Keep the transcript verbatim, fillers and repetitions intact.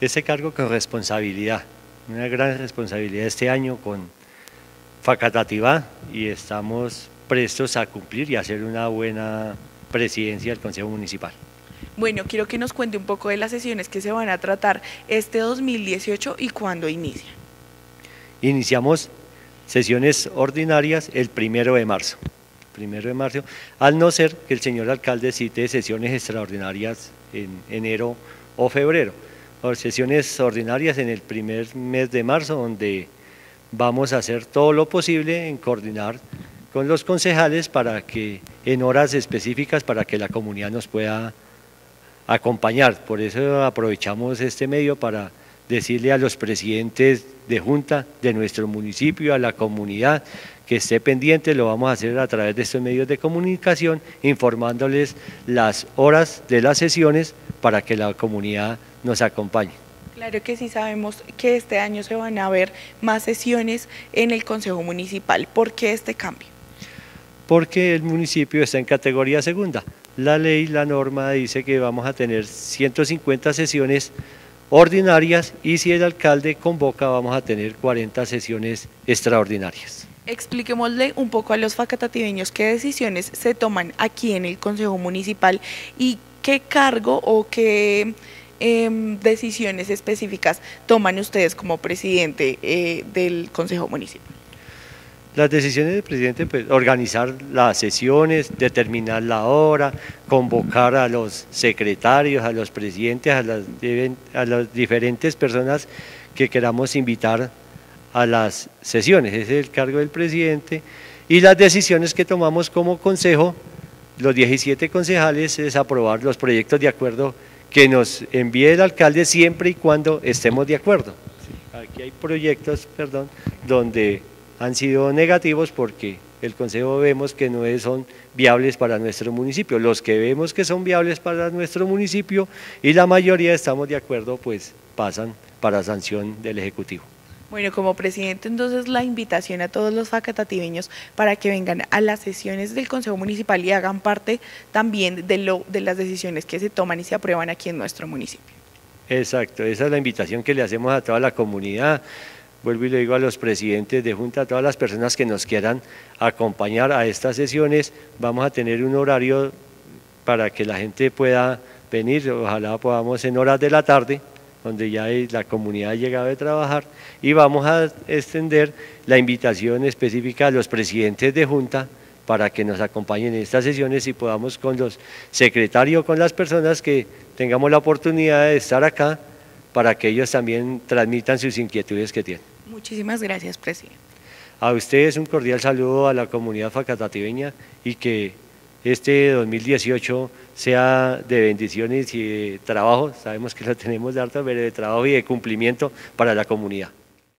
Este cargo con responsabilidad, una gran responsabilidad este año con Facatativá, y estamos prestos a cumplir y a hacer una buena presidencia del Consejo Municipal. Bueno, quiero que nos cuente un poco de las sesiones que se van a tratar este dos mil dieciocho y cuándo inicia. Iniciamos sesiones ordinarias el primero de marzo. Primero de marzo, al no ser que el señor alcalde cite sesiones extraordinarias en enero o febrero. Sesiones ordinarias en el primer mes de marzo, donde vamos a hacer todo lo posible en coordinar con los concejales para que en horas específicas para que la comunidad nos pueda acompañar. Por eso aprovechamos este medio para decirle a los presidentes de junta de nuestro municipio, a la comunidad, que esté pendiente. Lo vamos a hacer a través de estos medios de comunicación, informándoles las horas de las sesiones para que la comunidad nos acompañe. Claro que sí, sabemos que este año se van a ver más sesiones en el Consejo Municipal. ¿Por qué este cambio? Porque el municipio está en categoría segunda. La ley, la norma dice que vamos a tener ciento cincuenta sesiones ordinarias, y si el alcalde convoca vamos a tener cuarenta sesiones extraordinarias. Expliquémosle un poco a los facatativeños qué decisiones se toman aquí en el Consejo Municipal y qué cargo o qué eh, decisiones específicas toman ustedes como presidente eh, del Consejo Municipal. Las decisiones del presidente, pues, organizar las sesiones, determinar la hora, convocar a los secretarios, a los presidentes, a las, a las diferentes personas que queramos invitar a las sesiones. Ese es el cargo del presidente. Y las decisiones que tomamos como consejo, los diecisiete concejales, es aprobar los proyectos de acuerdo que nos envíe el alcalde siempre y cuando estemos de acuerdo. Aquí hay proyectos, perdón, donde han sido negativos porque el Consejo vemos que no son viables para nuestro municipio. Los que vemos que son viables para nuestro municipio y la mayoría estamos de acuerdo, pues pasan para sanción del Ejecutivo. Bueno, como presidente, entonces la invitación a todos los facatativeños para que vengan a las sesiones del Consejo Municipal y hagan parte también de, lo, de las decisiones que se toman y se aprueban aquí en nuestro municipio. Exacto, esa es la invitación que le hacemos a toda la comunidad. Vuelvo y le digo a los presidentes de junta, a todas las personas que nos quieran acompañar a estas sesiones. Vamos a tener un horario para que la gente pueda venir, ojalá podamos en horas de la tarde, donde ya la comunidad ha llegado de trabajar, y vamos a extender la invitación específica a los presidentes de junta para que nos acompañen en estas sesiones y podamos con los secretarios, con las personas que tengamos la oportunidad de estar acá, para que ellos también transmitan sus inquietudes que tienen. Muchísimas gracias, presidente. A ustedes un cordial saludo a la comunidad facatativeña, y que este dos mil dieciocho sea de bendiciones y de trabajo. Sabemos que lo tenemos de harto, pero de trabajo y de cumplimiento para la comunidad.